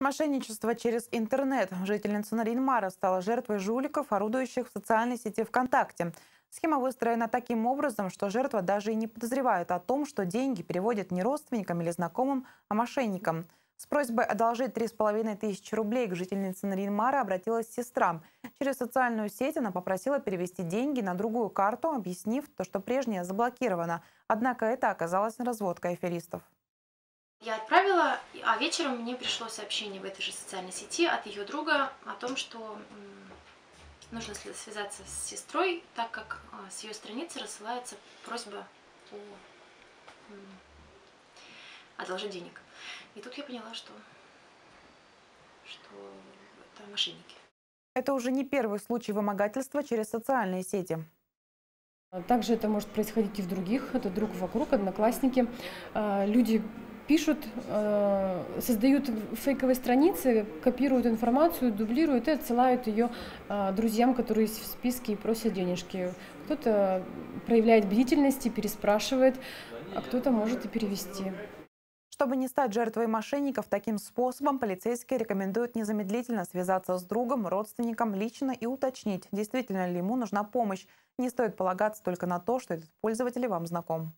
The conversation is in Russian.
Мошенничество через интернет. Жительница Нарьян-Мара стала жертвой жуликов, орудующих в социальной сети ВКонтакте. Схема выстроена таким образом, что жертва даже и не подозревает о том, что деньги переводят не родственникам или знакомым, а мошенникам. С просьбой одолжить 3500 рублей к жительнице Нарьян-Мара обратилась сестра. Через социальную сеть она попросила перевести деньги на другую карту, объяснив, что прежняя заблокирована. Однако это оказалось разводкой аферистов. Я отправила, а вечером мне пришло сообщение в этой же социальной сети от ее друга о том, что нужно связаться с сестрой, так как с ее страницы рассылается просьба одолжить денег. И тут я поняла, что это мошенники. Это уже не первый случай вымогательства через социальные сети. Также это может происходить и в других. Это друг вокруг, одноклассники, люди пишут, создают фейковые страницы, копируют информацию, дублируют и отсылают ее друзьям, которые в списке, и просят денежки. Кто-то проявляет бдительность и переспрашивает, а кто-то может и перевести. Чтобы не стать жертвой мошенников таким способом, полицейские рекомендуют незамедлительно связаться с другом, родственником лично и уточнить, действительно ли ему нужна помощь. Не стоит полагаться только на то, что этот пользователь вам знаком.